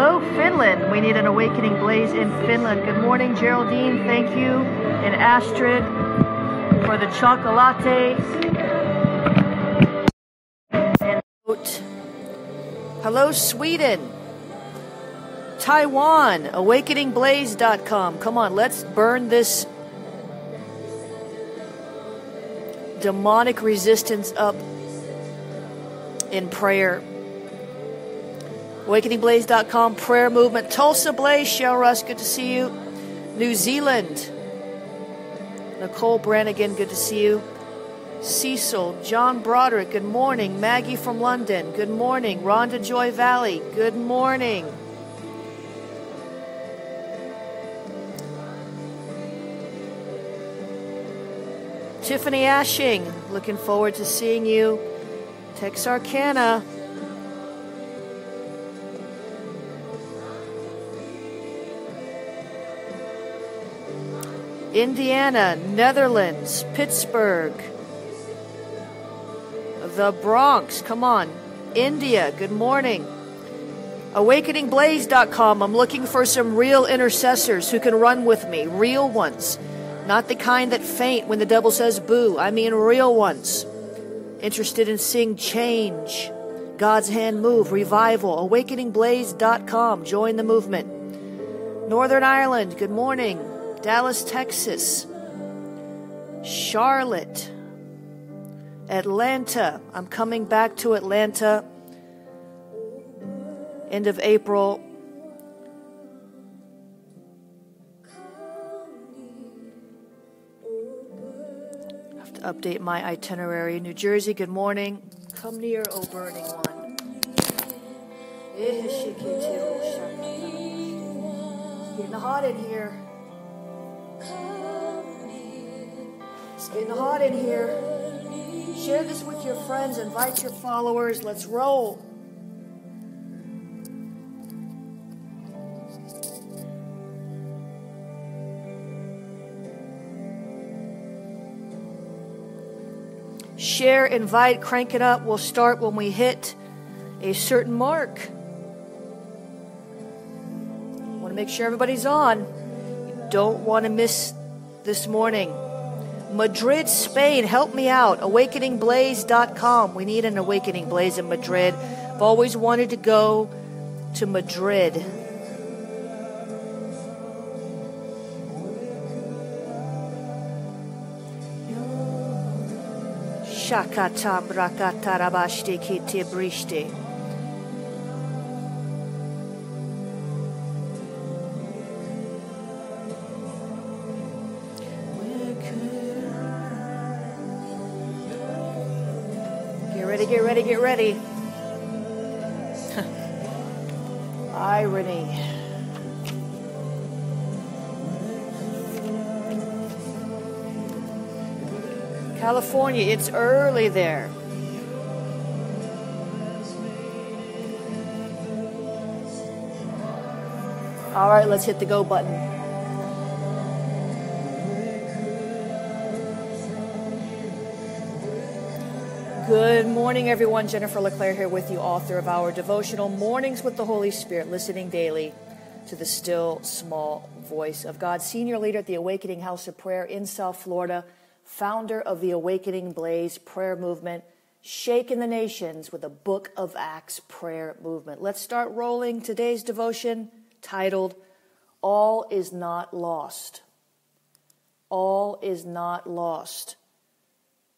Hello, Finland. We need an awakening blaze in Finland. Good morning, Geraldine. Thank you. And Astrid for the chocolate. And hello, Sweden. Taiwan. Awakeningblaze.com. Come on, let's burn this demonic resistance up in prayer. Awakeningblaze.com, prayer movement. Tulsa Blaze, Shell Russ, good to see you. New Zealand, Nicole Brannigan, good to see you. Cecil, John Broderick, good morning. Maggie from London, good morning. Rhonda Joy Valley, good morning. Tiffany Ashing, looking forward to seeing you. Texarkana. Indiana, Netherlands, Pittsburgh, the Bronx, come on, India, good morning. Awakeningblaze.com, I'm looking for some real intercessors who can run with me, real ones, not the kind that faint when the devil says boo, I mean real ones, interested in seeing change, God's hand move, revival, awakeningblaze.com, join the movement. Northern Ireland, good morning. Dallas, Texas, Charlotte, Atlanta. I'm coming back to Atlanta end of April. I have to update my itinerary. New Jersey, good morning. Come near, O burning one. It's getting hot in here. It's getting hot in here. Share this with your friends. Invite your followers. Let's roll. Share, invite, crank it up. We'll start when we hit a certain mark. I want to make sure everybody's on. You don't want to miss this morning. Madrid, Spain, help me out. Awakeningblaze.com. We need an Awakening Blaze in Madrid. I've always wanted to go to Madrid. Shakatam rakatarabashti kitibrishti. Get ready, get ready. Irony. California, it's early there. All right, let's hit the go button. Good morning, everyone. Jennifer LeClaire here with you, author of our devotional Mornings with the Holy Spirit, listening daily to the still, small voice of God. Senior leader at the Awakening House of Prayer in South Florida, founder of the Awakening Blaze prayer movement, shaking the nations with a Book of Acts prayer movement. Let's start rolling today's devotion titled, All is Not Lost. All is Not Lost.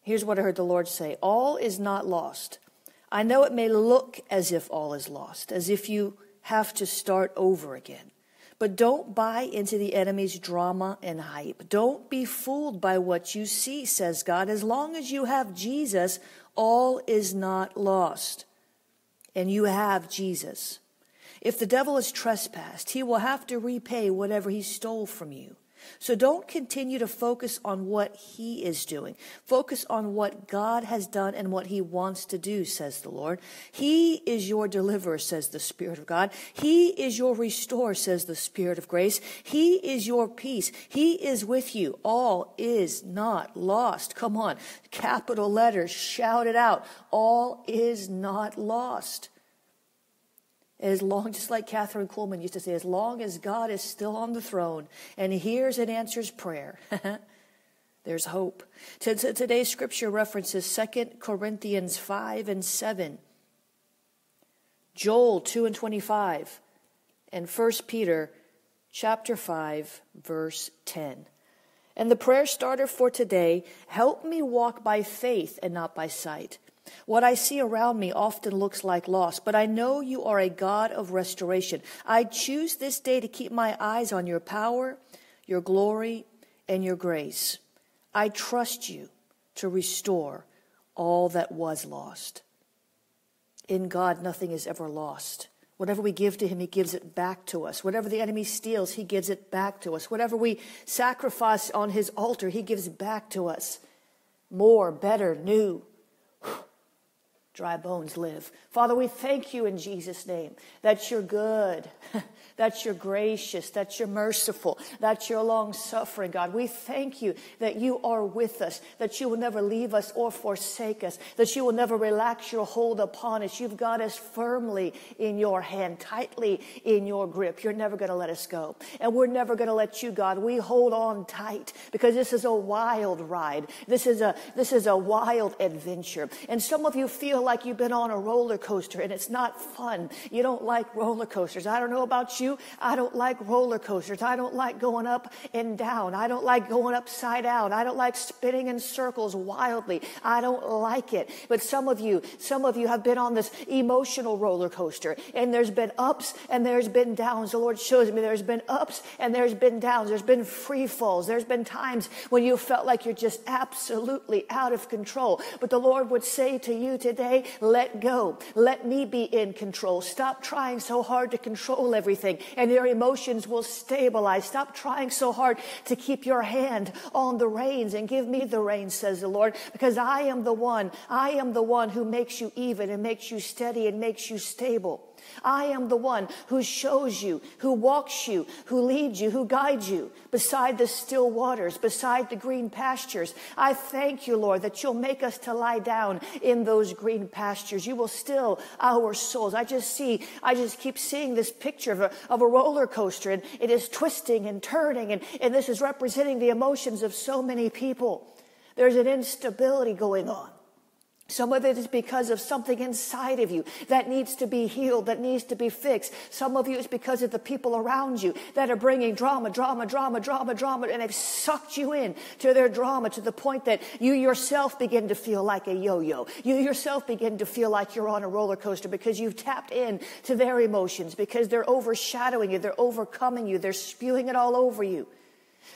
Here's what I heard the Lord say. All is not lost. I know it may look as if all is lost, as if you have to start over again. But don't buy into the enemy's drama and hype. Don't be fooled by what you see, says God. As long as you have Jesus, all is not lost. And you have Jesus. If the devil has trespassed, he will have to repay whatever he stole from you. So don't continue to focus on what he is doing. Focus on what God has done and what he wants to do, says the Lord. He is your deliverer, says the Spirit of God. He is your restorer, says the Spirit of grace. He is your peace. He is with you. All is not lost. Come on, capital letters, shout it out. All is not lost. As long, just like Kathryn Kuhlman used to say, as long as God is still on the throne and hears and answers prayer, there's hope. Today's scripture references 2 Corinthians 5 and 7, Joel 2 and 25, and 1 Peter chapter 5, verse 10. And the prayer starter for today, help me walk by faith and not by sight. What I see around me often looks like loss, but I know you are a God of restoration. I choose this day to keep my eyes on your power, your glory, and your grace. I trust you to restore all that was lost. In God, nothing is ever lost. Whatever we give to him, he gives it back to us. Whatever the enemy steals, he gives it back to us. Whatever we sacrifice on his altar, he gives back to us. More, better, new. Dry bones live. Father, we thank you in Jesus' name that you're good, that you're gracious, that you're merciful, that you're long-suffering, God. We thank you that you are with us, that you will never leave us or forsake us, that you will never relax your hold upon us. You've got us firmly in your hand, tightly in your grip. You're never going to let us go, and we're never going to let you, God. We hold on tight because this is a wild ride. This is a wild adventure, and some of you feel like you've been on a roller coaster and it's not fun. You don't like roller coasters. I don't know about you. I don't like roller coasters. I don't like going up and down. I don't like going upside down. I don't like spinning in circles wildly. I don't like it. But some of you have been on this emotional roller coaster, and there's been ups and there's been downs. The Lord shows me there's been ups and there's been downs. There's been free falls. There's been times when you felt like you're just absolutely out of control. But the Lord would say to you today, let go. Let me be in control. Stop trying so hard to control everything, and your emotions will stabilize. Stop trying so hard to keep your hand on the reins, and give me the reins, says the Lord, because I am the one who makes you even and makes you steady and makes you stable. I am the one who shows you, who walks you, who leads you, who guides you beside the still waters, beside the green pastures. I thank you, Lord, that you'll make us to lie down in those green pastures. You will still our souls. I just keep seeing this picture of a roller coaster, and it is twisting and turning, and this is representing the emotions of so many people. There's an instability going on. Some of it is because of something inside of you that needs to be healed, that needs to be fixed. Some of you is because of the people around you that are bringing drama, and they've sucked you in to their drama to the point that you yourself begin to feel like a yo-yo. You yourself begin to feel like you're on a roller coaster because you've tapped in to their emotions, because they're overshadowing you, they're overcoming you, they're spewing it all over you.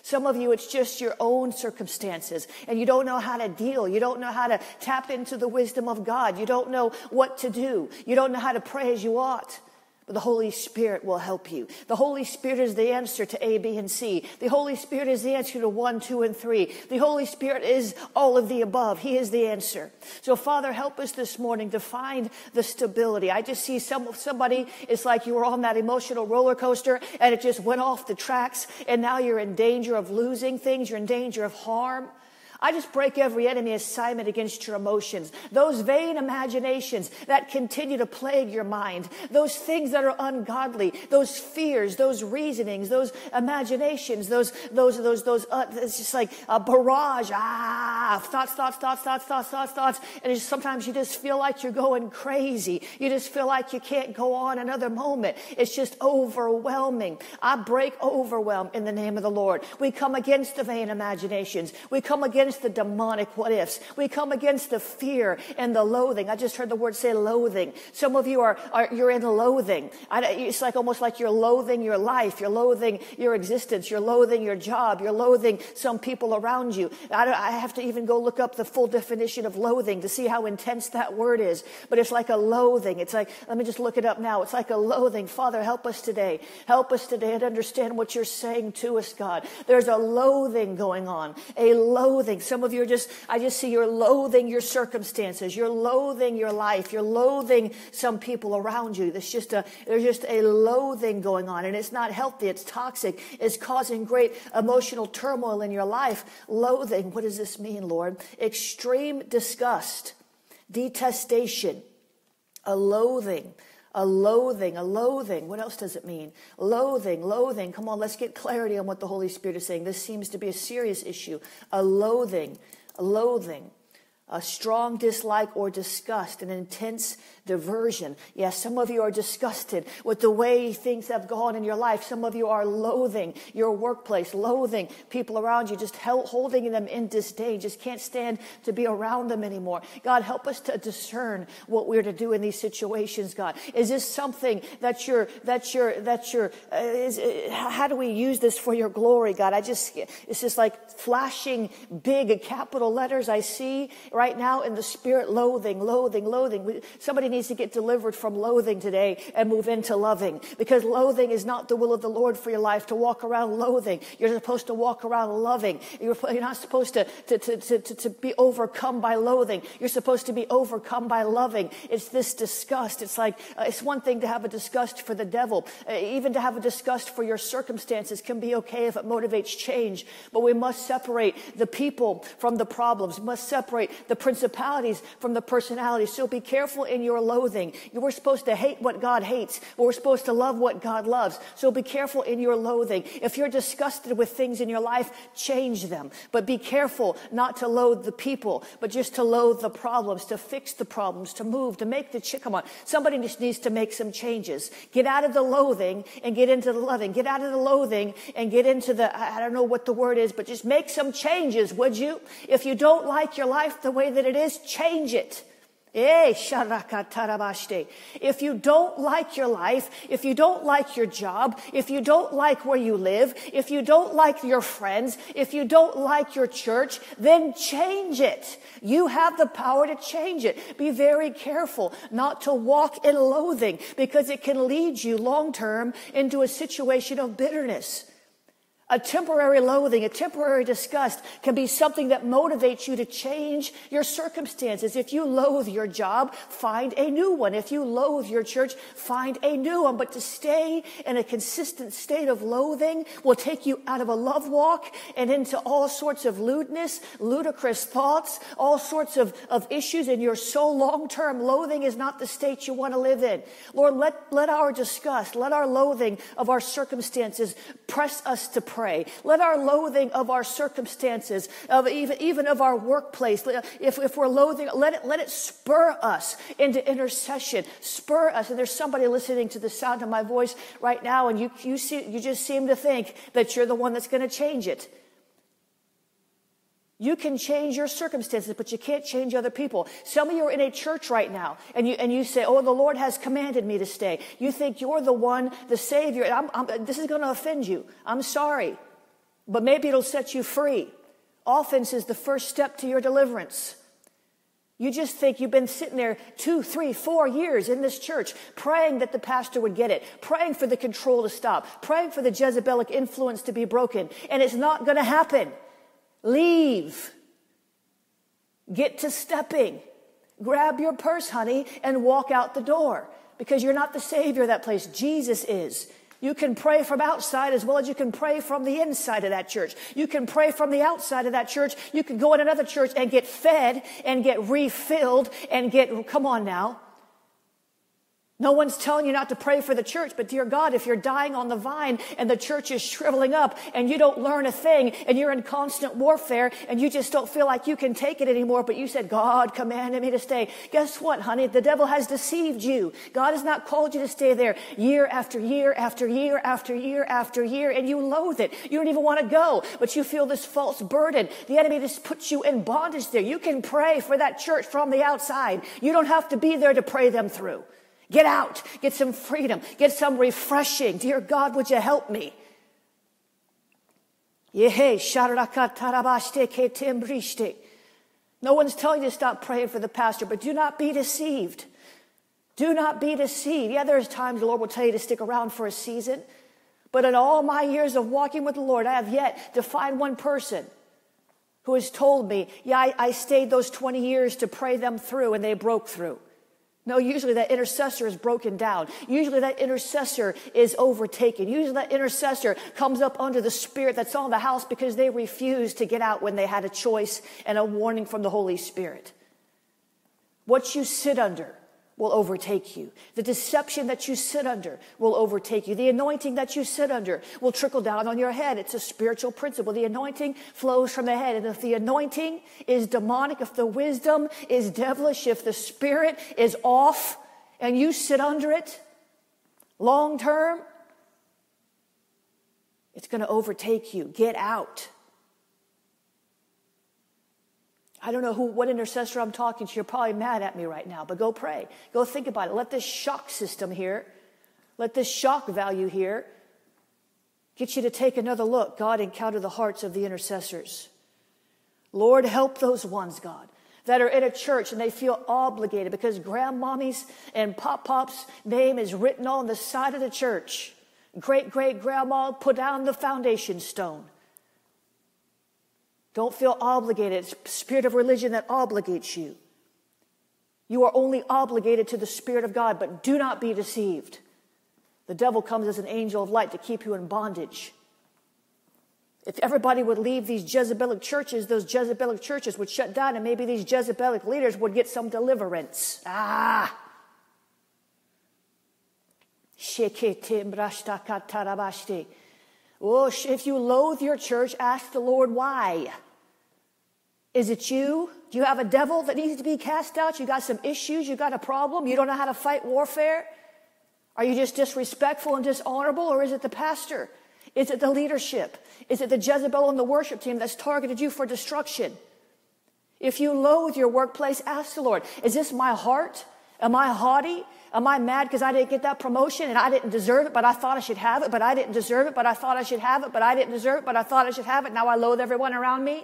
Some of you, it's just your own circumstances, and you don't know how to deal. You don't know how to tap into the wisdom of God. You don't know what to do. You don't know how to pray as you ought. But the Holy Spirit will help you. The Holy Spirit is the answer to A, B, and C. The Holy Spirit is the answer to 1, 2, and 3. The Holy Spirit is all of the above. He is the answer. So, Father, help us this morning to find the stability. I just see somebody, it's like you were on that emotional roller coaster and it just went off the tracks, and now you're in danger of losing things. You're in danger of harm. I just break every enemy assignment against your emotions. Those vain imaginations that continue to plague your mind. Those things that are ungodly. Those fears, those reasonings, those imaginations, it's just like a barrage. Thoughts. And it's, sometimes you just feel like you're going crazy. You just feel like you can't go on another moment. It's just overwhelming. I break overwhelm in the name of the Lord. We come against the vain imaginations. We come against the demonic what-ifs. We come against the fear and the loathing. I just heard the word say loathing. Some of you you're in loathing. It's like almost like you're loathing your life. You're loathing your existence. You're loathing your job. You're loathing some people around you. I have to even go look up the full definition of loathing to see how intense that word is. But it's like a loathing. It's like, let me just look it up now. It's like a loathing. Father, help us today. Help us today and understand what you're saying to us, God. There's a loathing going on. A loathing. Some of you are I just see you're loathing your circumstances. You're loathing your life. You're loathing some people around you. There's just a loathing going on, and it's not healthy. It's toxic. It's causing great emotional turmoil in your life. Loathing. What does this mean, Lord? Extreme disgust, detestation, a loathing, A loathing, a loathing. What else does it mean? Loathing, loathing. Come on, let's get clarity on what the Holy Spirit is saying. This seems to be a serious issue. A loathing, a loathing. A strong dislike or disgust, an intense diversion. Yes, some of you are disgusted with the way things have gone in your life. Some of you are loathing your workplace, loathing people around you, just holding them in disdain, just can't stand to be around them anymore. God, help us to discern what we're to do in these situations, God. Is this something that how do we use this for your glory, God? It's just like flashing big capital letters I see right now in the spirit, loathing, loathing, loathing. Somebody needs to get delivered from loathing today and move into loving, because loathing is not the will of the Lord for your life, to walk around loathing. You're supposed to walk around loving. You're not supposed to be overcome by loathing. You're supposed to be overcome by loving. It's this disgust. It's like, it's one thing to have a disgust for the devil. Even to have a disgust for your circumstances can be okay if it motivates change, but we must separate the people from the problems. We must separate the principalities from the personalities. So be careful in your loathing. You were supposed to hate what God hates, but we're supposed to love what God loves. So be careful in your loathing. If you're disgusted with things in your life, change them. But be careful not to loathe the people, but just to loathe the problems, to fix the problems, to move, to make the change. Come on. Somebody just needs to make some changes. Get out of the loathing and get into the loving. Get out of the loathing and get into the, I don't know what the word is, but just make some changes, would you? If you don't like your life the way that it is, change it. If you don't like your life, if you don't like your job, if you don't like where you live, if you don't like your friends, if you don't like your church, then change it. You have the power to change it. Be very careful not to walk in loathing, because it can lead you long term into a situation of bitterness. A temporary loathing, a temporary disgust can be something that motivates you to change your circumstances. If you loathe your job, find a new one. If you loathe your church, find a new one. But to stay in a consistent state of loathing will take you out of a love walk and into all sorts of lewdness, ludicrous thoughts, all sorts of issues in your soul long-term. Loathing is not the state you want to live in. Lord, let our disgust, let our loathing of our circumstances press us to prayer. Let our loathing of our circumstances, of even of our workplace, if we're loathing, let it spur us into intercession. Spur us. And there's somebody listening to the sound of my voice right now, and you just seem to think that you're the one that's going to change it. You can change your circumstances, but you can't change other people. Some of you are in a church right now, and you say, oh, the Lord has commanded me to stay. You think you're the one, the Savior. And this is going to offend you. I'm sorry, but maybe it'll set you free. Offense is the first step to your deliverance. You just think you've been sitting there 2, 3, 4 years in this church praying that the pastor would get it, praying for the control to stop, praying for the Jezebelic influence to be broken, and it's not going to happen. Leave. Get to stepping. Grab your purse, honey, and walk out the door, because you're not the Savior of that place. Jesus is. You can pray from outside as well as you can pray from the inside of that church. You can pray from the outside of that church. You can go in another church and get fed and get refilled and get, come on now. No one's telling you not to pray for the church, but dear God, if you're dying on the vine and the church is shriveling up and you don't learn a thing and you're in constant warfare and you just don't feel like you can take it anymore, but you said, God commanded me to stay. Guess what, honey? The devil has deceived you. God has not called you to stay there year after year after year after year after year, and you loathe it. You don't even want to go, but you feel this false burden. The enemy just puts you in bondage there. You can pray for that church from the outside. You don't have to be there to pray them through. Get out, get some freedom, get some refreshing. Dear God, would you help me? No one's telling you to stop praying for the pastor, but do not be deceived. Do not be deceived. Yeah, there's times the Lord will tell you to stick around for a season, but in all my years of walking with the Lord, I have yet to find one person who has told me, yeah, I stayed those 20 years to pray them through and they broke through. No, usually that intercessor is broken down. Usually that intercessor is overtaken. Usually that intercessor comes up under the spirit that's on the house because they refused to get out when they had a choice and a warning from the Holy Spirit. What you sit under, will overtake you. The deception that you sit under will overtake you. The anointing that you sit under will trickle down on your head. It's a spiritual principle. The anointing flows from the head. And if the anointing is demonic, if the wisdom is devilish, if the spirit is off and you sit under it long term, it's going to overtake you. Get out. I don't know what intercessor I'm talking to. You're probably mad at me right now, but go pray. Go think about it. Let this shock system here, let this shock value here get you to take another look. God, encounter the hearts of the intercessors. Lord, help those ones, God, that are in a church and they feel obligated because grandmommy's and pop-pop's name is written on the side of the church. Great-great-grandma put down the foundation stone. Don't feel obligated. It's the spirit of religion that obligates you. You are only obligated to the Spirit of God, but do not be deceived. The devil comes as an angel of light to keep you in bondage. If everybody would leave these Jezebelic churches, those Jezebelic churches would shut down, and maybe these Jezebelic leaders would get some deliverance. Well, if you loathe your church, ask the Lord why. Is it you? Do you have a devil that needs to be cast out? You got some issues? You got a problem? You don't know how to fight warfare? Are you just disrespectful and dishonorable? Or is it the pastor? Is it the leadership? Is it the Jezebel on the worship team that's targeted you for destruction? If you loathe your workplace, ask the Lord, is this my heart? Am I haughty? Am I mad because I didn't get that promotion and I didn't deserve it, but I thought I should have it, but I didn't deserve it, but I thought I should have it, but I didn't deserve it, but I thought I should have it. Now I loathe everyone around me.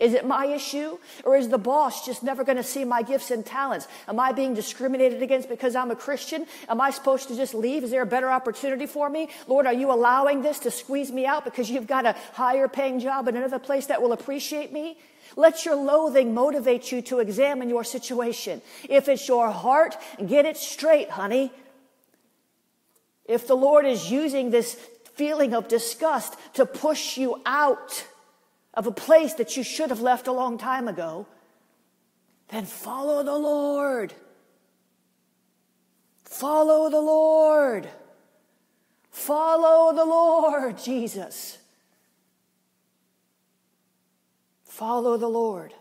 Is it my issue? Or is the boss just never going to see my gifts and talents? Am I being discriminated against because I'm a Christian? Am I supposed to just leave? Is there a better opportunity for me? Lord, are you allowing this to squeeze me out because you've got a higher paying job in another place that will appreciate me? Let your loathing motivate you to examine your situation. If it's your heart, get it straight, honey. If the Lord is using this feeling of disgust to push you out of a place that you should have left a long time ago, then follow the Lord. Follow the Lord. Follow the Lord, Jesus. Follow the Lord.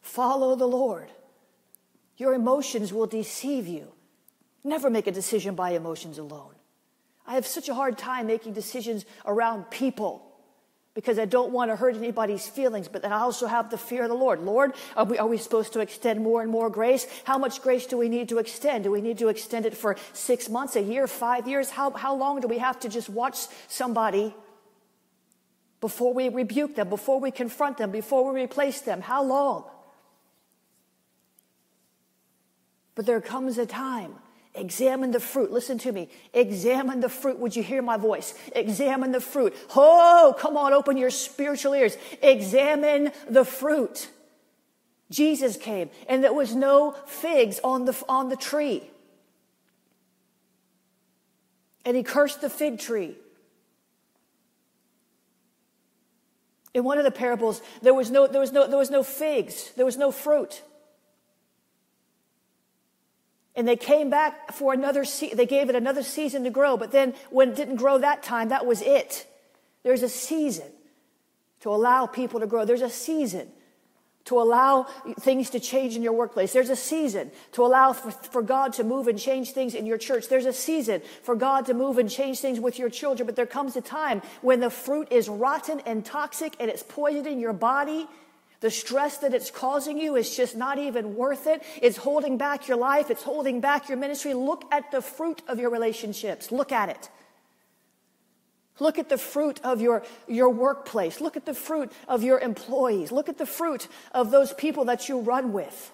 Follow the Lord. Your emotions will deceive you. Never make a decision by emotions alone. I have such a hard time making decisions around people, because I don't want to hurt anybody's feelings, but then I also have the fear of the Lord. Lord, are we supposed to extend more and more grace? How much grace do we need to extend? Do we need to extend it for 6 months, a year, 5 years? How long do we have to just watch somebody before we rebuke them, before we confront them, before we replace them? How long? But there comes a time. Examine the fruit. Listen to me. Examine the fruit. Would you hear my voice? Examine the fruit. Oh, come on, open your spiritual ears. Examine the fruit. Jesus came and there was no figs on the tree. And he cursed the fig tree. In one of the parables, there was no figs. There was no fruit. And they came back for another season. They gave it another season to grow. But then when it didn't grow that time, that was it. There's a season to allow people to grow. There's a season to allow things to change in your workplace. There's a season to allow for God to move and change things in your church. There's a season for God to move and change things with your children. But there comes a time when the fruit is rotten and toxic and it's poisoning your body. The stress that it's causing you is just not even worth it. It's holding back your life. It's holding back your ministry. Look at the fruit of your relationships. Look at it. Look at the fruit of your workplace. Look at the fruit of your employees. Look at the fruit of those people that you run with.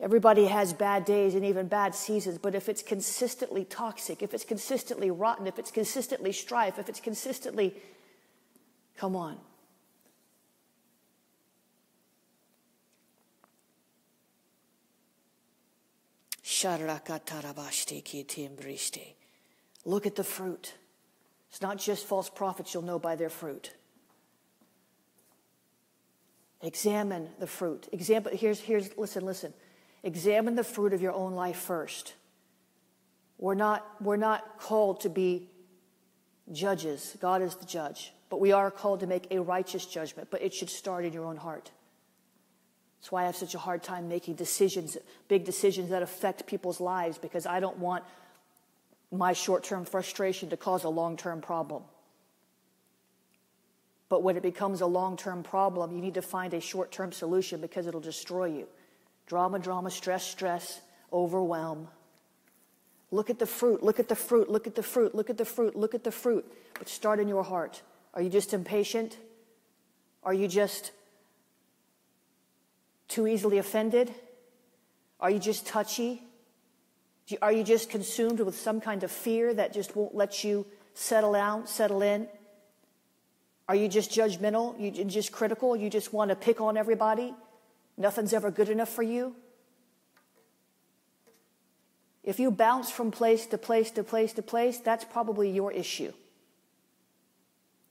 Everybody has bad days and even bad seasons, but if it's consistently toxic, if it's consistently rotten, if it's consistently strife, if it's consistently, come on. Look at the fruit. It's not just false prophets, you'll know by their fruit. Examine the fruit. Listen. Examine the fruit of your own life first. We're not called to be judges. God is the judge. But we are called to make a righteous judgment. But it should start in your own heart. That's why I have such a hard time making decisions, big decisions that affect people's lives, because I don't want my short-term frustration to cause a long-term problem. But when it becomes a long-term problem, you need to find a short-term solution, because it'll destroy you. Drama, drama, stress, stress, overwhelm. Look at the fruit, look at the fruit, look at the fruit, look at the fruit, look at the fruit. But start in your heart. Are you just impatient? Are you just too easily offended? Are you just touchy? Are you just consumed with some kind of fear that just won't let you settle down, settle in? Are you just judgmental? You just critical? You just want to pick on everybody? Nothing's ever good enough for you? If you bounce from place to place to place to place, that's probably your issue.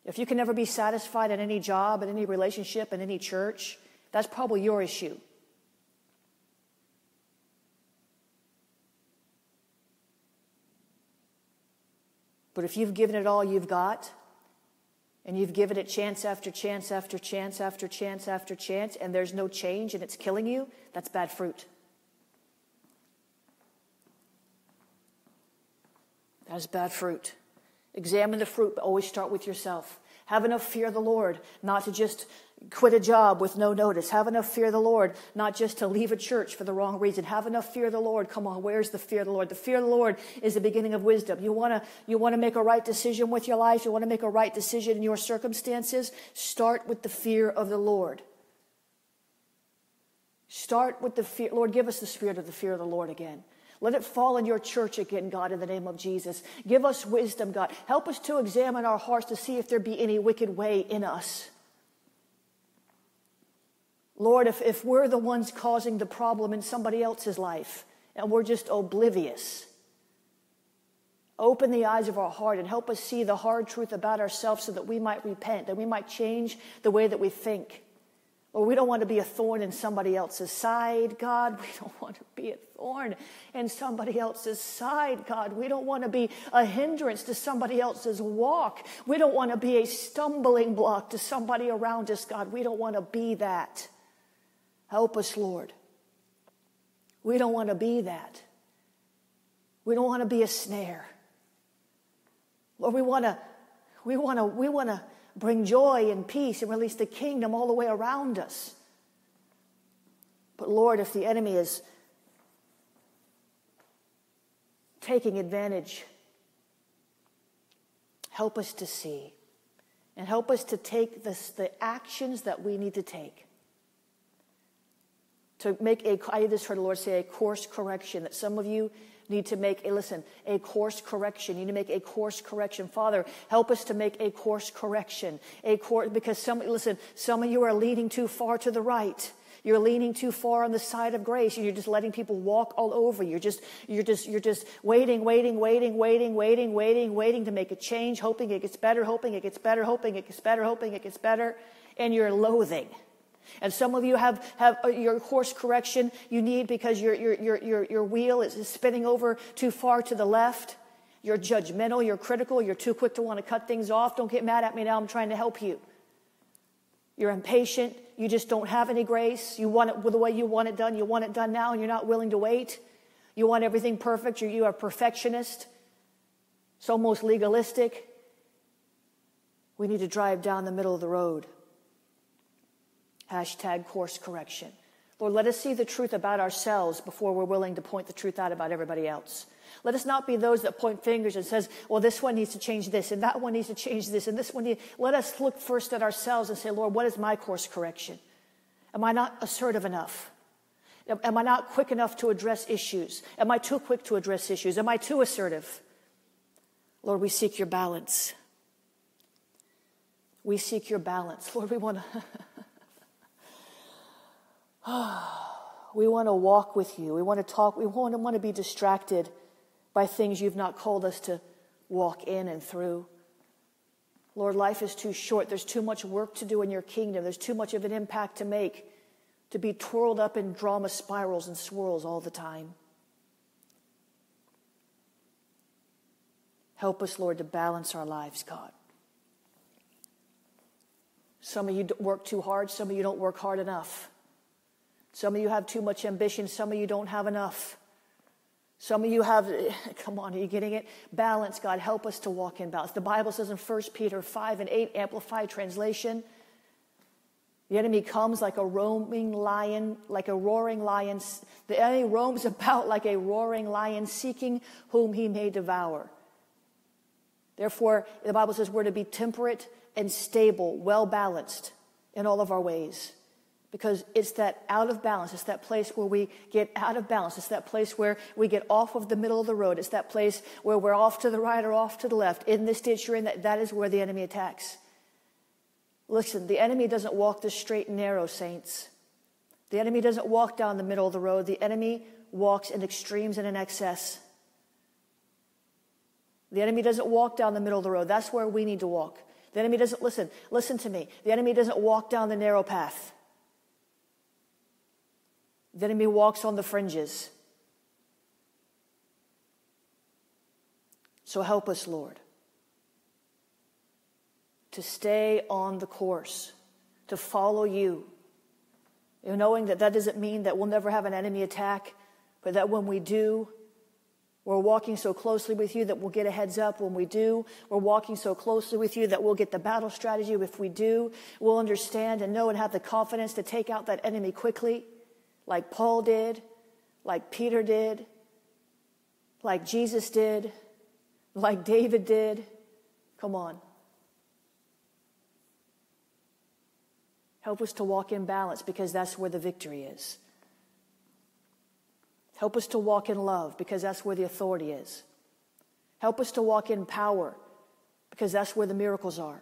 If you can never be satisfied in any job, in any relationship, in any church, that's probably your issue. But if you've given it all you've got, and you've given it chance after chance after chance after chance after chance, and there's no change and it's killing you, that's bad fruit. That is bad fruit. Examine the fruit, but always start with yourself. Have enough fear of the Lord not to just quit a job with no notice. Have enough fear of the Lord not just to leave a church for the wrong reason. Have enough fear of the Lord. Come on, where's the fear of the Lord? The fear of the Lord is the beginning of wisdom. You want to make a right decision with your life. You want to make a right decision in your circumstances. Start with the fear of the Lord. Start with the fear. Lord, give us the spirit of the fear of the Lord again. Let it fall in your church again, God, in the name of Jesus. Give us wisdom, God. Help us to examine our hearts to see if there be any wicked way in us. Lord, if we're the ones causing the problem in somebody else's life and we're just oblivious, open the eyes of our heart and help us see the hard truth about ourselves so that we might repent, that we might change the way that we think. Or we don't want to be a thorn in somebody else's side, God. We don't want to be a thorn in somebody else's side, God. We don't want to be a hindrance to somebody else's walk. We don't want to be a stumbling block to somebody around us, God. We don't want to be that. Help us, Lord. We don't want to be that. We don't want to be a snare. Lord, we want to bring joy and peace and release the kingdom all the way around us. But Lord, if the enemy is taking advantage, help us to see and help us to take the actions that we need to take. To make I just heard the Lord say a course correction, that some of you need to make a course correction. You need to make a course correction. Father, help us to make a course correction. Because some of you are leaning too far to the right. You're leaning too far on the side of grace. You're just letting people walk all over. You're just waiting to make a change, hoping it gets better, and you're loathing. And some of you have your course correction you need because your wheel is spinning over too far to the left. You're judgmental, you're critical, you're too quick to want to cut things off. Don't get mad at me now, I'm trying to help you. You're impatient, you just don't have any grace. You want it the way you want it done now, and you're not willing to wait. You want everything perfect, you are a perfectionist. It's almost legalistic. We need to drive down the middle of the road. # course correction. Lord, let us see the truth about ourselves before we're willing to point the truth out about everybody else. Let us not be those that point fingers and says, well, this one needs to change this, and that one needs to change this, and this one needs... Let us look first at ourselves and say, Lord, what is my course correction? Am I not assertive enough? Am I not quick enough to address issues? Am I too quick to address issues? Am I too assertive? Lord, we seek your balance. We seek your balance. Lord, we want to walk with you. We want to talk. We don't want to be distracted by things you've not called us to walk in and through. Lord, life is too short. There's too much work to do in your kingdom. There's too much of an impact to make. to be twirled up in drama spirals and swirls all the time. Help us, Lord, to balance our lives, God. Some of you work too hard. Some of you don't work hard enough. Some of you have too much ambition. Some of you don't have enough. Some of you have, come on, are you getting it? Balance, God, help us to walk in balance. The Bible says in 1 Peter 5 and 8, Amplified Translation, the enemy comes like a roaming lion, like a roaring lion. The enemy roams about like a roaring lion, seeking whom he may devour. Therefore, the Bible says we're to be temperate and stable, well-balanced in all of our ways. Because it's that out of balance, it's that place where we get out of balance, it's that place where we get off of the middle of the road, it's that place where we're off to the right or off to the left, in this ditch you're in, that is where the enemy attacks. Listen, the enemy doesn't walk the straight and narrow, saints. The enemy doesn't walk down the middle of the road. The enemy walks in extremes and in excess. The enemy doesn't walk down the middle of the road. That's where we need to walk. The enemy doesn't, listen to me. The enemy doesn't walk down the narrow path. The enemy walks on the fringes. So help us, Lord, to stay on the course, to follow you, and knowing that that doesn't mean that we'll never have an enemy attack, but that when we do, we're walking so closely with you that we'll get a heads up when we do. We're walking so closely with you that we'll get the battle strategy. If we do, we'll understand and know and have the confidence to take out that enemy quickly, like Paul did, like Peter did, like Jesus did, like David did. Come on. Help us to walk in balance, because that's where the victory is. Help us to walk in love, because that's where the authority is. Help us to walk in power, because that's where the miracles are.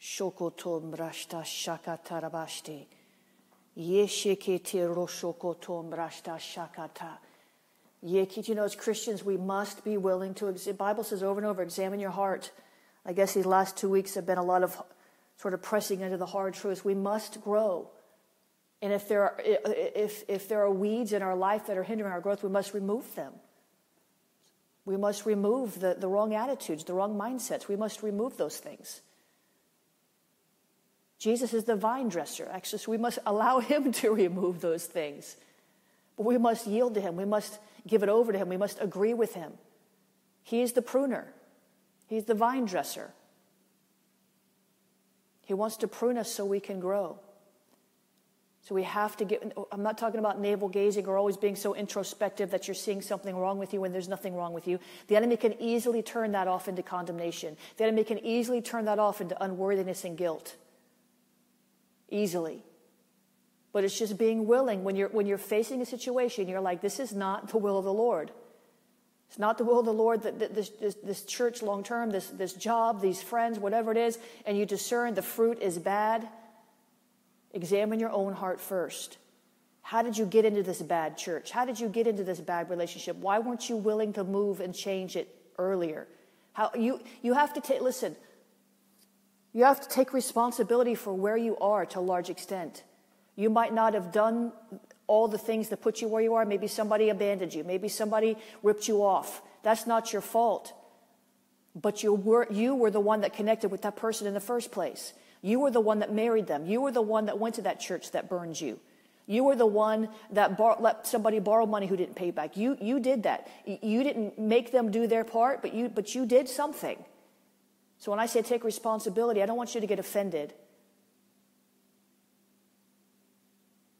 Shokotom rashta shakata rabashti. Yeshikiti roshokotom rashta shakata. You know, as Christians, we must be willing to, the Bible says over and over, examine your heart. I guess these last 2 weeks have been a lot of sort of pressing into the hard truths. We must grow. And if there are weeds in our life that are hindering our growth, we must remove them. We must remove the wrong attitudes, the wrong mindsets. We must remove those things. Jesus is the vine dresser, actually, so we must allow him to remove those things. But we must yield to him. We must give it over to him. We must agree with him. He is the pruner. He's the vine dresser. He wants to prune us so we can grow. So we have to get, I'm not talking about navel gazing or always being so introspective that you're seeing something wrong with you when there's nothing wrong with you. The enemy can easily turn that off into condemnation. The enemy can easily turn that off into unworthiness and guilt. Easily. But it's just being willing. When you're facing a situation, you're like, this is not the will of the Lord. It's not the will of the Lord that this church long-term, this job, these friends, whatever it is, and you discern the fruit is bad. Examine your own heart first. How did you get into this bad church? How did you get into this bad relationship? Why weren't you willing to move and change it earlier? You have to take responsibility for where you are to a large extent. You might not have done all the things that put you where you are. Maybe somebody abandoned you. Maybe somebody ripped you off. That's not your fault. But you were the one that connected with that person in the first place. You were the one that married them. You were the one that went to that church that burned you. You were the one that let somebody borrow money who didn't pay back. You did that. You didn't make them do their part, but you did something. So when I say take responsibility, I don't want you to get offended.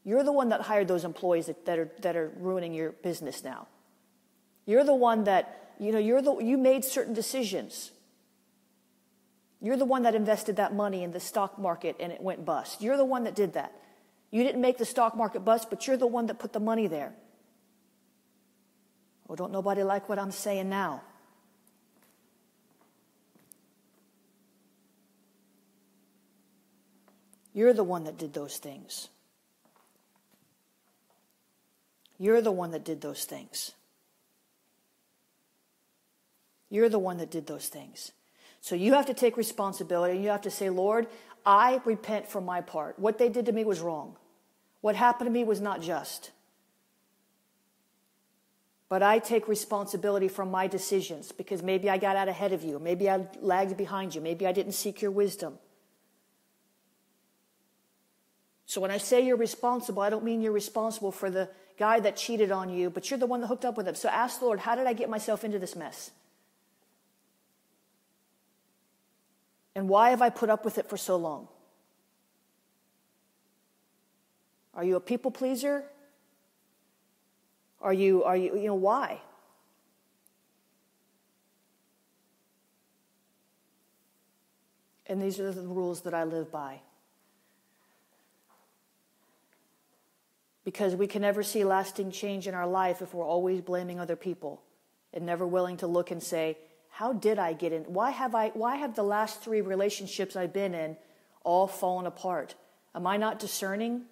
You're the one that hired those employees that are ruining your business now. You're the one that, you made certain decisions. You're the one that invested that money in the stock market and it went bust. You're the one that did that. You didn't make the stock market bust, but you're the one that put the money there. Oh, don't nobody like what I'm saying now. You're the one that did those things. You're the one that did those things. You're the one that did those things. So you have to take responsibility, and you have to say, Lord, I repent for my part. What they did to me was wrong. What happened to me was not just. But I take responsibility for my decisions, because maybe I got out ahead of you. Maybe I lagged behind you. Maybe I didn't seek your wisdom. So when I say you're responsible, I don't mean you're responsible for the guy that cheated on you, but you're the one that hooked up with him. So ask the Lord, how did I get myself into this mess? And why have I put up with it for so long? Are you a people pleaser? Are you, you know, why? And these are the rules that I live by. Because we can never see lasting change in our life if we're always blaming other people and never willing to look and say, how did I get in? Why have the last three relationships I've been in all fallen apart? Am I not discerning?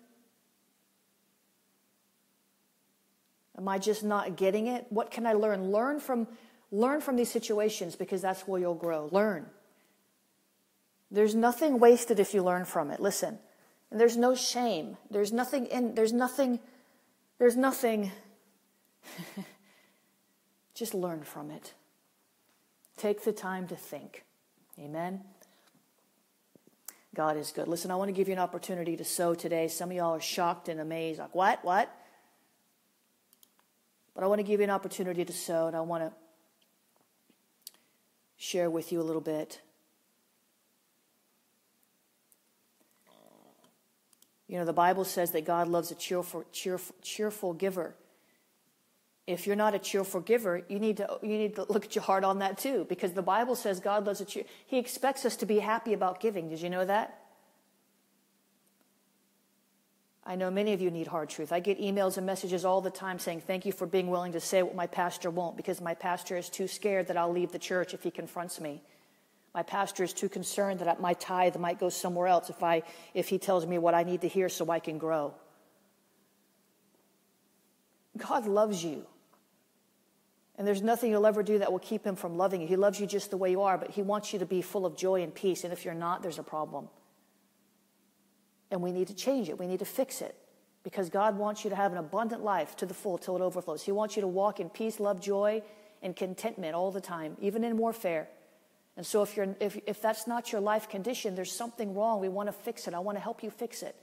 Am I just not getting it? What can I learn? Learn from these situations, because that's where you'll grow. Learn. There's nothing wasted if you learn from it. Listen. And there's no shame. There's nothing. Just learn from it. Take the time to think. Amen. God is good. Listen, I want to give you an opportunity to sow today. Some of y'all are shocked and amazed. Like, what? But I want to give you an opportunity to sow, and I want to share with you a little bit. You know, the Bible says that God loves a cheerful giver. If you're not a cheerful giver, you need to look at your heart on that too, because the Bible says God loves He expects us to be happy about giving. Did you know that? I know many of you need hard truth. I get emails and messages all the time saying, thank you for being willing to say what my pastor won't, because my pastor is too scared that I'll leave the church if he confronts me. My pastor is too concerned that my tithe might go somewhere else if he tells me what I need to hear so I can grow. God loves you. And there's nothing you'll ever do that will keep him from loving you. He loves you just the way you are, but he wants you to be full of joy and peace. And if you're not, there's a problem. And we need to change it. We need to fix it. Because God wants you to have an abundant life to the full till it overflows. He wants you to walk in peace, love, joy, and contentment all the time, even in warfare. And so if that's not your life condition, there's something wrong. We want to fix it. I want to help you fix it.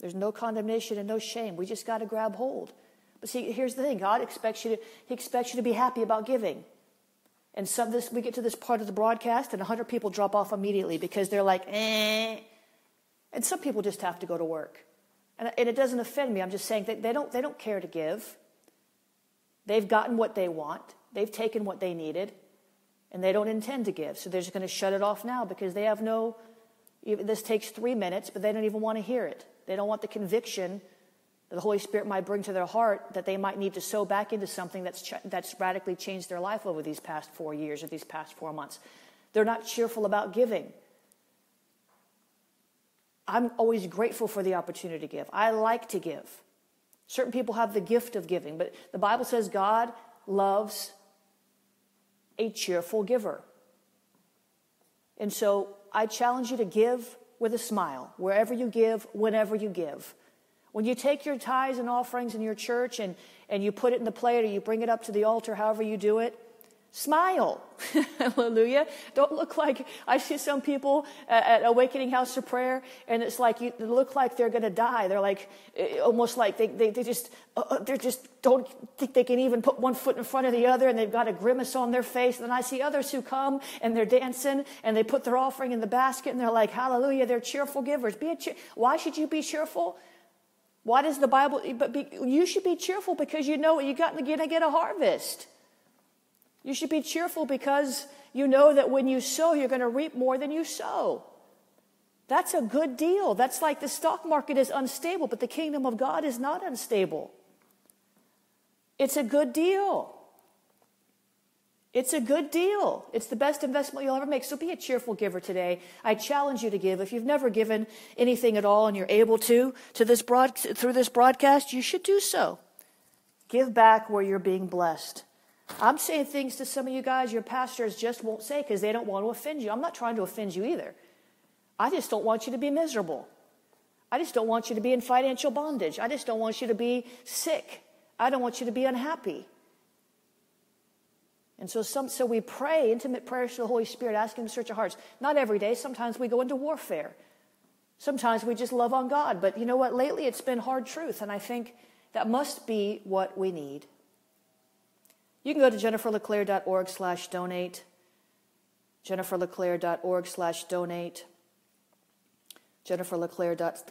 There's no condemnation and no shame. We just got to grab hold. But see, here's the thing. God expects you to, he expects you to be happy about giving. And we get to this part of the broadcast and 100 people drop off immediately because they're like, eh. And some people just have to go to work. And it doesn't offend me. I'm just saying that they don't care to give. They've gotten what they want. They've taken what they needed, and they don't intend to give. So they're just going to shut it off now because they have no, this takes 3 minutes, but they don't even want to hear it. They don't want the conviction that the Holy Spirit might bring to their heart that they might need to sow back into something that's radically changed their life over these past 4 years or these past 4 months. They're not cheerful about giving. I'm always grateful for the opportunity to give. I like to give. Certain people have the gift of giving, but the Bible says God loves a cheerful giver. And so I challenge you to give with a smile, wherever you give, whenever you give. When you take your tithes and offerings in your church and you put it in the plate or you bring it up to the altar, however you do it, smile. Hallelujah. Don't look like, I see some people at Awakening House of Prayer, and it's like you look like they're going to die. They're like, almost like they just don't think they can even put one foot in front of the other, and they've got a grimace on their face. And then I see others who come and they're dancing and they put their offering in the basket and they're like, hallelujah, they're cheerful givers. Why should you be cheerful? Why does the Bible, you should be cheerful because you know you're going to get a harvest. You should be cheerful because you know that when you sow, you're going to reap more than you sow. That's a good deal. That's like the stock market is unstable, but the kingdom of God is not unstable. It's a good deal. It's a good deal. It's the best investment you'll ever make. So be a cheerful giver today. I challenge you to give. If you've never given anything at all and you're able to this through this broadcast, you should do so. Give back where you're being blessed. I'm saying things to some of you guys your pastors just won't say because they don't want to offend you. I'm not trying to offend you either. I just don't want you to be miserable. I just don't want you to be in financial bondage. I just don't want you to be sick. I don't want you to be unhappy. And so we pray intimate prayers to the Holy Spirit, asking Him to search our hearts. Not every day. Sometimes we go into warfare. Sometimes we just love on God. But you know what? Lately it's been hard truth, and I think that must be what we need. You can go to jenniferleclaire.org/donate, jenniferleclaire.org/donate,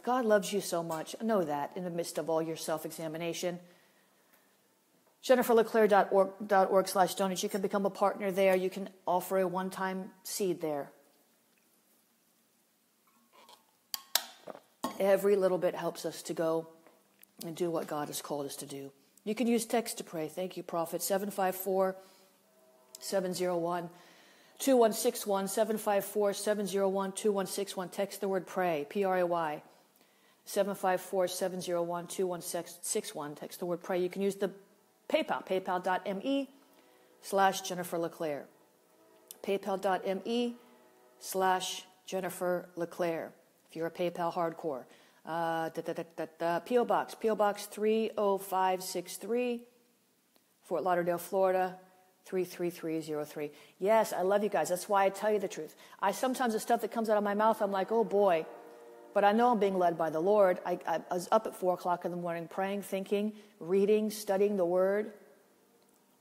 God loves you so much. I know that in the midst of all your self-examination. JenniferLeClaire.org/donate. You can become a partner there. You can offer a one-time seed there. Every little bit helps us to go and do what God has called us to do. You can use text to pray. Thank you, Prophet. 754-701-2161, 754-701-2161. Text the word pray, P-R-A-Y. 754-701-2161. Text the word pray. You can use the PayPal, paypal.me/JenniferLeClaire. paypal.me/JenniferLeClaire. If you're a PayPal hardcore. P.O. Box, P.O. Box 30563, Fort Lauderdale, Florida, 33303. Yes, I love you guys. That's why I tell you the truth. Sometimes the stuff that comes out of my mouth, I'm like, oh boy. But I know I'm being led by the Lord. I was up at 4 o'clock in the morning praying, thinking, reading, studying the Word.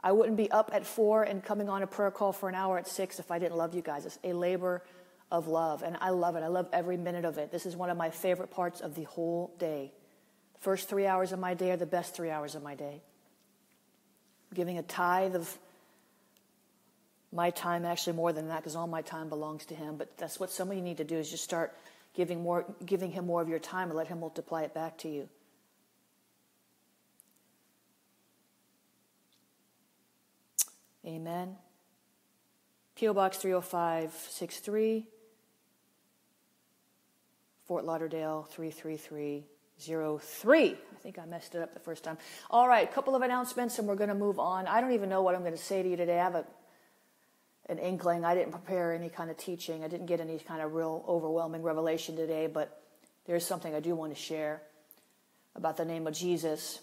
I wouldn't be up at 4 and coming on a prayer call for an hour at 6 if I didn't love you guys. It's a labor of love, and I love it. I love every minute of it. This is one of my favorite parts of the whole day. The first 3 hours of my day are the best 3 hours of my day. I'm giving a tithe of my time, actually more than that, because all my time belongs to Him. But that's what some of you need to do is just start giving Him more of your time, and let Him multiply it back to you. Amen. P.O. Box 30563, Fort Lauderdale 33303. I think I messed it up the first time. All right, a couple of announcements, and we're going to move on. I don't even know what I'm going to say to you today. I have an inkling. I didn't prepare any kind of teaching. I didn't get any kind of real overwhelming revelation today, but there's something I do want to share about the name of Jesus.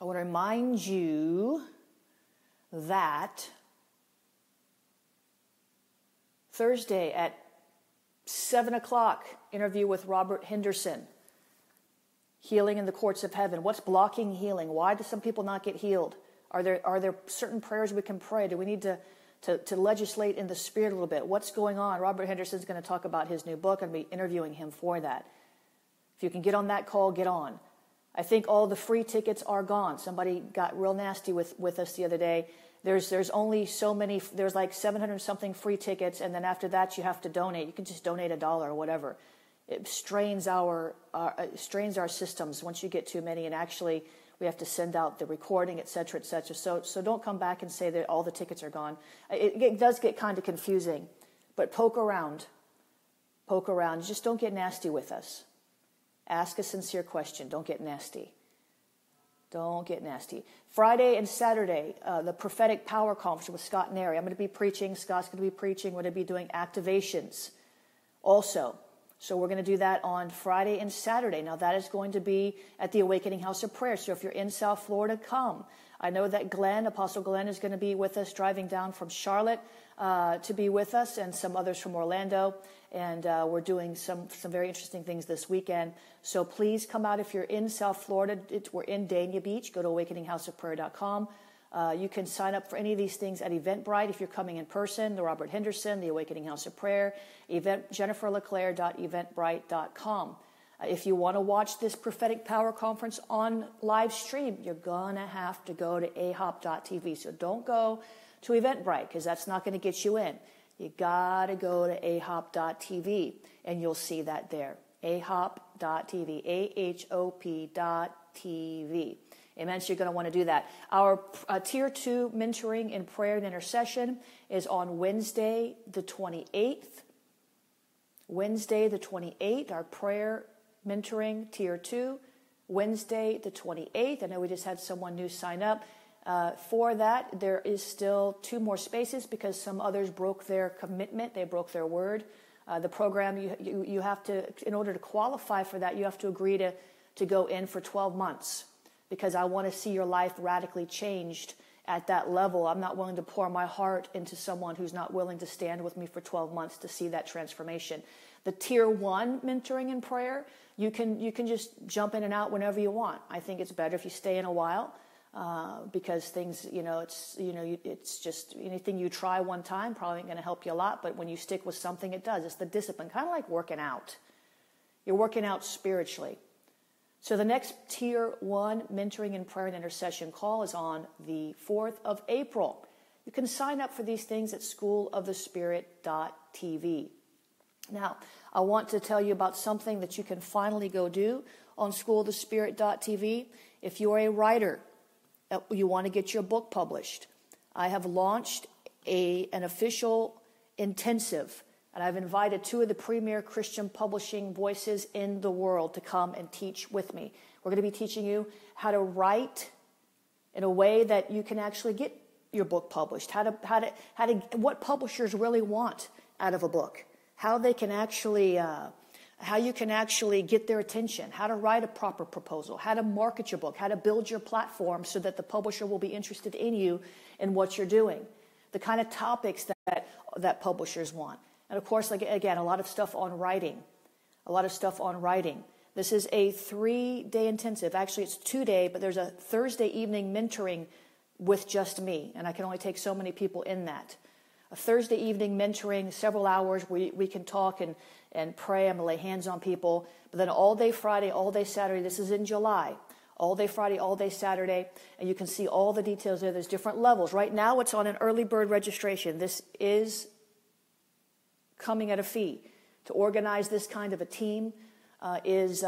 I want to remind you that Thursday at 7 o'clock, interview with Robert Henderson, Healing in the Courts of Heaven. What's blocking healing? Why do some people not get healed? Are there certain prayers we can pray? Do we need to legislate in the Spirit a little bit? What's going on? Robert Henderson's going to talk about his new book, and be interviewing him for that. If you can get on that call, get on. I think all the free tickets are gone. Somebody got real nasty with us the other day. There's only so many. There's like 700 something free tickets, and then after that you have to donate. You can just donate $1 or whatever. It strains our systems once you get too many, and actually we have to send out the recording, et cetera, et cetera. So don't come back and say that all the tickets are gone. It does get kind of confusing, but poke around. Just don't get nasty with us. Ask a sincere question. Don't get nasty. Friday and Saturday, the prophetic power conference with Scott and Ari. I'm going to be preaching. Scott's going to be preaching. We're going to be doing activations also. So we're going to do that on Friday and Saturday. Now that is going to be at the Awakening House of Prayer. So if you're in South Florida, come. I know that Glenn, Apostle Glenn, is going to be with us, driving down from Charlotte to be with us, and some others from Orlando. And we're doing some very interesting things this weekend. So please come out if you're in South Florida. We're in Dania Beach. Go to awakeninghouseofprayer.com. You can sign up for any of these things at Eventbrite if you're coming in person, the Robert Henderson, the Awakening House of Prayer, JenniferLeClaire.eventbrite.com. If you want to watch this prophetic power conference on live stream, you're going to have to go to ahop.tv. So don't go to Eventbrite because that's not going to get you in. You got to go to ahop.tv, and you'll see that there, ahop.tv, ahop.tv. Amen. So you're going to want to do that. Our Tier 2 mentoring in prayer and intercession is on Wednesday the 28th. Wednesday the 28th, our prayer mentoring Tier 2. Wednesday the 28th. I know we just had someone new sign up. For that, there is still 2 more spaces because some others broke their commitment. They broke their word. The program, you have to, in order to qualify for that, you have to agree to go in for 12 months because I want to see your life radically changed at that level. I'm not willing to pour my heart into someone who's not willing to stand with me for 12 months to see that transformation. The tier 1 mentoring and prayer, you can just jump in and out whenever you want. I think it's better if you stay in a while because things, it's just anything you try one time probably ain't going to help you a lot. But when you stick with something, it does. It's the discipline, kind of like working out. You're working out spiritually. So the next tier 1 mentoring and prayer and intercession call is on the 4th of April. You can sign up for these things at schoolofthespirit.tv. Now, I want to tell you about something that you can finally go do on schoolofthespirit.tv. If you're a writer, you want to get your book published. I have launched an official intensive, and I've invited 2 of the premier Christian publishing voices in the world to come and teach with me. We're going to be teaching you how to write in a way that you can actually get your book published, how to what publishers really want out of a book, how they can actually, how you can actually get their attention, how to write a proper proposal, how to market your book, how to build your platform so that the publisher will be interested in you and what you're doing, the kind of topics that publishers want. And of course, again, a lot of stuff on writing, This is a 3-day intensive. Actually, it's 2-day, but there's a Thursday evening mentoring with just me, and I can only take so many people in that. A Thursday evening mentoring, several hours, we can talk and pray. I'm going to lay hands on people. But then all day Friday, all day Saturday, this is in July, all day Friday, all day Saturday, and you can see all the details there. There's different levels. Right now, it's on an early bird registration. This is coming at a fee. To organize this kind of a team is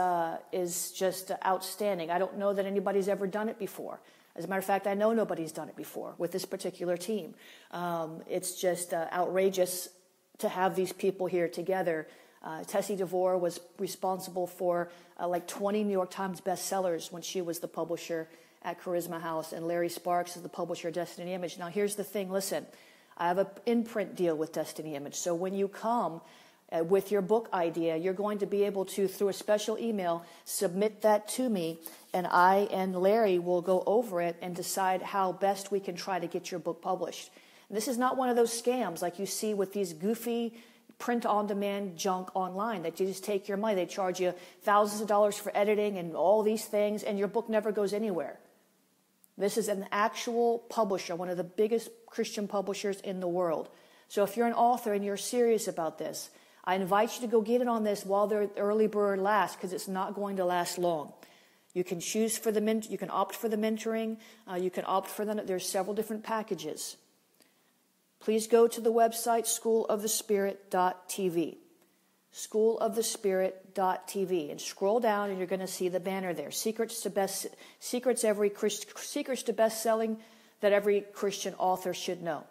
just outstanding. I don't know that anybody's ever done it before. As a matter of fact, I know nobody's done it before with this particular team. It's just outrageous to have these people here together. Tessie DeVore was responsible for like 20 New York Times bestsellers when she was the publisher at Charisma House, and Larry Sparks is the publisher of Destiny Image. Now, here's the thing. Listen, I have an imprint deal with Destiny Image, so when you come with your book idea, you're going to be able to, through a special email, submit that to me, and I and Larry will go over it and decide how best we can try to get your book published. And this is not one of those scams like you see with these goofy print-on-demand junk online that you just take your money. They charge you thousands of dollars for editing and all these things, and your book never goes anywhere. This is an actual publisher, one of the biggest Christian publishers in the world. So if you're an author and you're serious about this, I invite you to go get it on this while the early bird lasts, because it's not going to last long. You can choose for the you can opt for the mentoring. You can opt for there's several different packages. Please go to the website schoolofthespirit.tv. schoolofthespirit.tv, and scroll down and you're going to see the banner there. Secrets to best selling that every Christian author should know.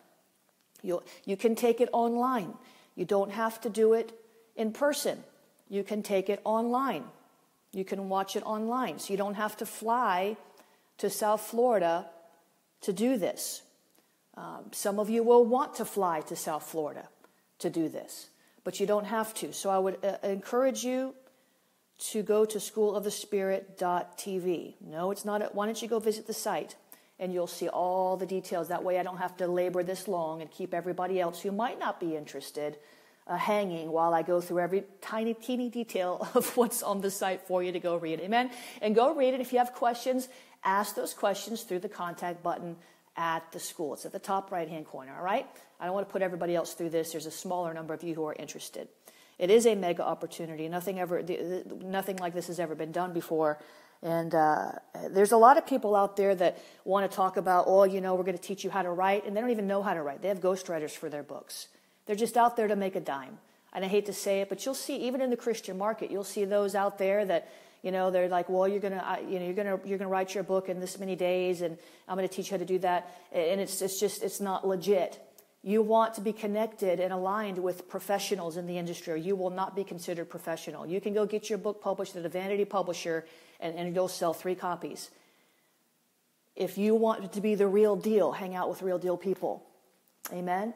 You can take it online. You don't have to do it in person. You can take it online. You can watch it online. So you don't have to fly to South Florida to do this. Some of you will want to fly to South Florida to do this, but you don't have to. So I would encourage you to go to schoolofthespirit.tv. No, it's not. Why don't you go visit the site, and you'll see all the details. That way I don't have to labor this long and keep everybody else who might not be interested hanging while I go through every tiny, teeny detail of what's on the site for you to go read. Amen? And go read it. If you have questions, ask those questions through the contact button at the school. It's at the top right-hand corner, all right? I don't want to put everybody else through this. There's a smaller number of you who are interested. It is a mega opportunity. Nothing like this has ever been done before. And there's a lot of people out there that want to talk about, we're going to teach you how to write, and they don't even know how to write. They have ghostwriters for their books. They're just out there to make a dime. And I hate to say it, but you'll see, even in the Christian market, you'll see those out there that, they're like, well, you're going to write your book in this many days, and I'm going to teach you how to do that. And it's not legit. You want to be connected and aligned with professionals in the industry, or you will not be considered professional. You can go get your book published at a vanity publisher, and you'll sell 3 copies. If you want to be the real deal, hang out with real deal people. Amen?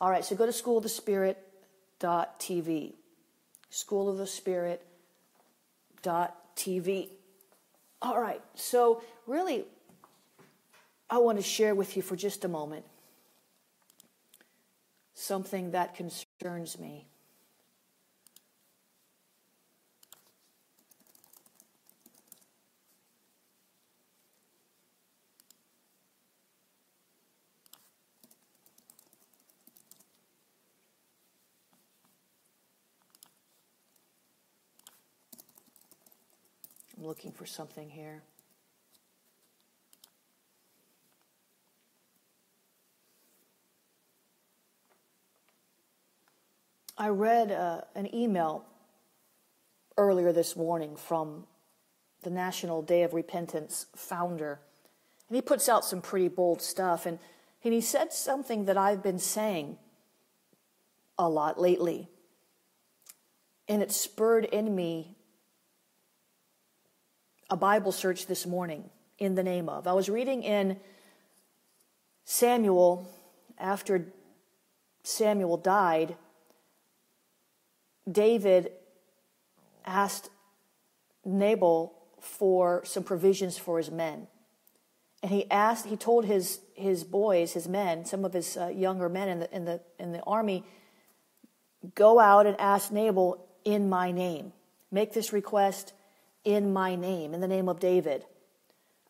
All right, so go to schoolofthespirit.tv. Schoolofthespirit.tv. All right, so really, I want to share with you for just a moment something that concerns me. I'm looking for something here. I read an email earlier this morning from the National Day of Repentance founder. And he puts out some pretty bold stuff. And he said something that I've been saying a lot lately. And it spurred in me a Bible search this morning in the name of. I was reading in Samuel, after Samuel died, David asked Nabal for some provisions for his men. And he told his boys, his men, some of his younger men in the army, go out and ask Nabal in my name. Make this request in my name, in the name of David.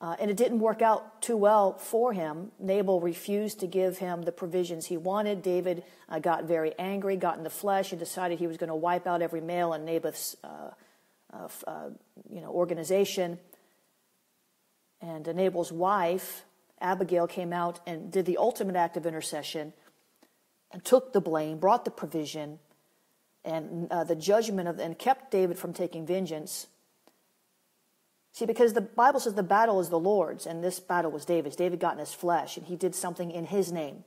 And it didn't work out too well for him. Nabal refused to give him the provisions he wanted. David got very angry, got in the flesh, and decided he was going to wipe out every male in Naboth's organization. And Nabal's wife, Abigail, came out and did the ultimate act of intercession and took the blame, brought the provision, and the judgment of, and kept David from taking vengeance. See, because the Bible says the battle is the Lord's, and this battle was David's. David got in his flesh, and he did something in his name.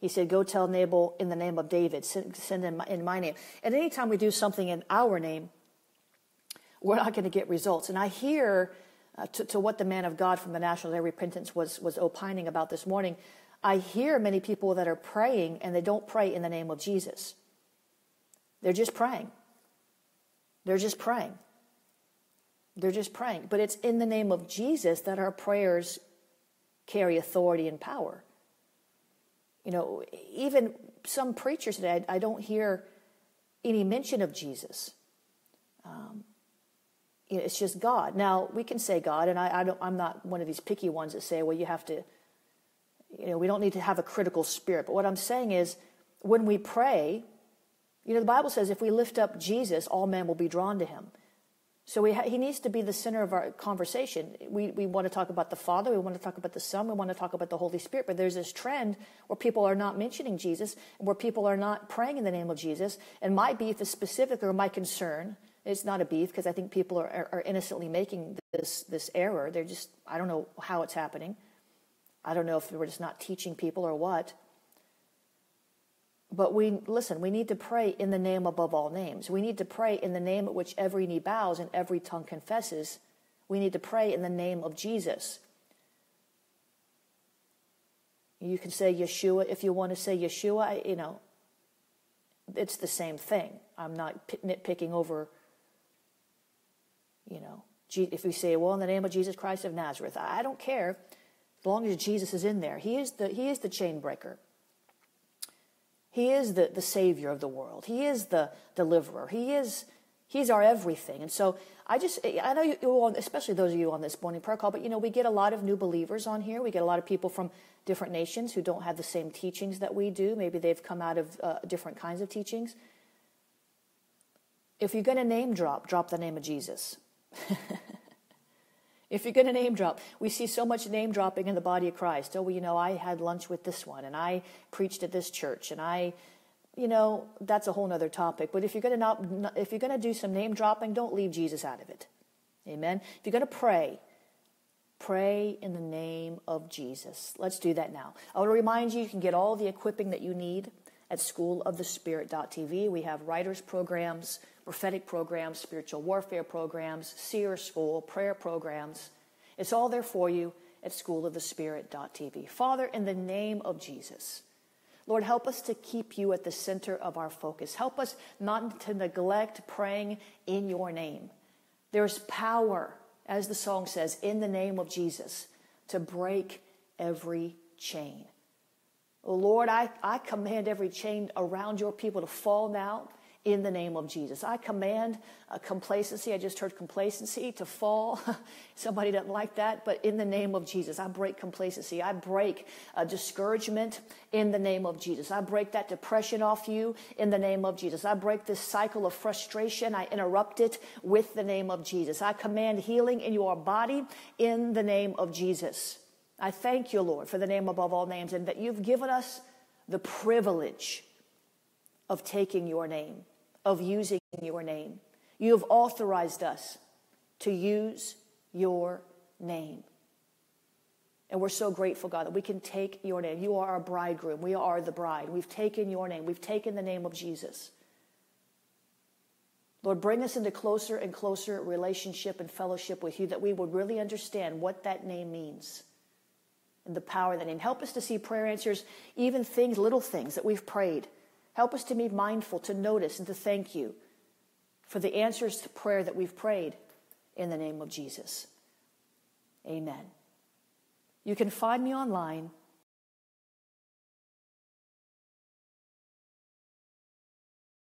He said, go tell Nabal in the name of David, send in my name. And any time we do something in our name, we're not going to get results. And I hear, to what the man of God from the National Day of Repentance was opining about this morning, I hear many people that are praying, and they don't pray in the name of Jesus. They're just praying. They're just praying. They're just praying. But it's in the name of Jesus that our prayers carry authority and power. You know, even some preachers today, I don't hear any mention of Jesus. It's just God. Now, we can say God, and I'm not one of these picky ones that say, well, you have to, you know, we don't need to have a critical spirit. But what I'm saying is, when we pray, you know, the Bible says if we lift up Jesus, all men will be drawn to him. So he needs to be the center of our conversation. We want to talk about the Father. We want to talk about the Son. We want to talk about the Holy Spirit. But there's this trend where people are not mentioning Jesus, where people are not praying in the name of Jesus. And my beef is specific, or my concern. It's not a beef, because I think people are innocently making this error. They're just, I don't know how it's happening. I don't know if we're just not teaching people or what. But we need to pray in the name above all names. We need to pray in the name at which every knee bows and every tongue confesses. We need to pray in the name of Jesus. You can say Yeshua if you want to say Yeshua. You know, it's the same thing. I'm not nitpicking over, you know, if we say, well, in the name of Jesus Christ of Nazareth. I don't care, as long as Jesus is in there. He is the chain breaker. He is the savior of the world. He is the deliverer. He's our everything. And so I know you all, especially those of you on this morning prayer call, but you know, we get a lot of new believers on here. We get a lot of people from different nations who don't have the same teachings that we do. Maybe they've come out of different kinds of teachings. If you're going to name drop the name of Jesus. If you're going to name drop, we see so much name dropping in the body of Christ. Oh, well, you know, I had lunch with this one, and I preached at this church, and that's a whole other topic. But if you're going to do some name dropping, don't leave Jesus out of it. Amen. If you're going to pray, pray in the name of Jesus. Let's do that now. I want to remind you can get all the equipping that you need at schoolofthespirit.tv. We have writers programs, prophetic programs, spiritual warfare programs, seer school, prayer programs. It's all there for you. at schoolofthespirit.tv. Father, in the name of Jesus, Lord, help us to keep you at the center of our focus. Help us not to neglect praying in your name. There is power, as the song says, in the name of Jesus, to break every chain. Oh Lord, I command every chain around your people to fall now in the name of Jesus. I command complacency. I just heard complacency to fall. Somebody doesn't like that, but in the name of Jesus, I break complacency. I break discouragement in the name of Jesus. I break that depression off you in the name of Jesus. I break this cycle of frustration. I interrupt it with the name of Jesus. I command healing in your body in the name of Jesus. I thank you, Lord, for the name above all names, and that you've given us the privilege of taking your name, of using your name. You have authorized us to use your name. And we're so grateful, God, that we can take your name. You are our bridegroom. We are the bride. We've taken your name. We've taken the name of Jesus. Lord, bring us into closer and closer relationship and fellowship with you, that we would really understand what that name means. And the power of the name. Help us to see prayer answers, even things, little things that we've prayed. Help us to be mindful, to notice, and to thank you for the answers to prayer that we've prayed in the name of Jesus. Amen. You can find me online